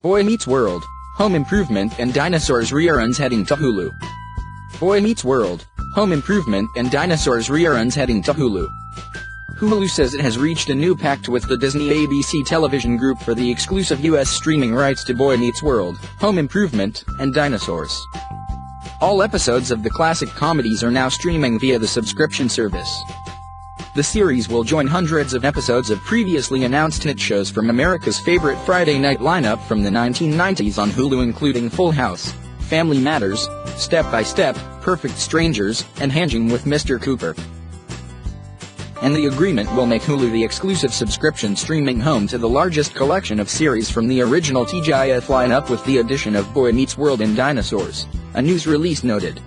Boy Meets World, Home Improvement and Dinosaurs reruns heading to Hulu. Boy Meets World, Home Improvement and Dinosaurs reruns heading to Hulu. Hulu says it has reached a new pact with the Disney-ABC Television Group for the exclusive U.S. streaming rights to Boy Meets World, Home Improvement, and Dinosaurs. All episodes of the classic comedies are now streaming via the subscription service. The series will join hundreds of episodes of previously announced hit shows from America's favorite Friday night lineup from the 1990s on Hulu, including Full House, Family Matters, Step by Step, Perfect Strangers, and Hanging with Mr. Cooper. And the agreement will make Hulu the exclusive subscription streaming home to the largest collection of series from the original TGIF lineup, with the addition of Boy Meets World and Dinosaurs, a news release noted.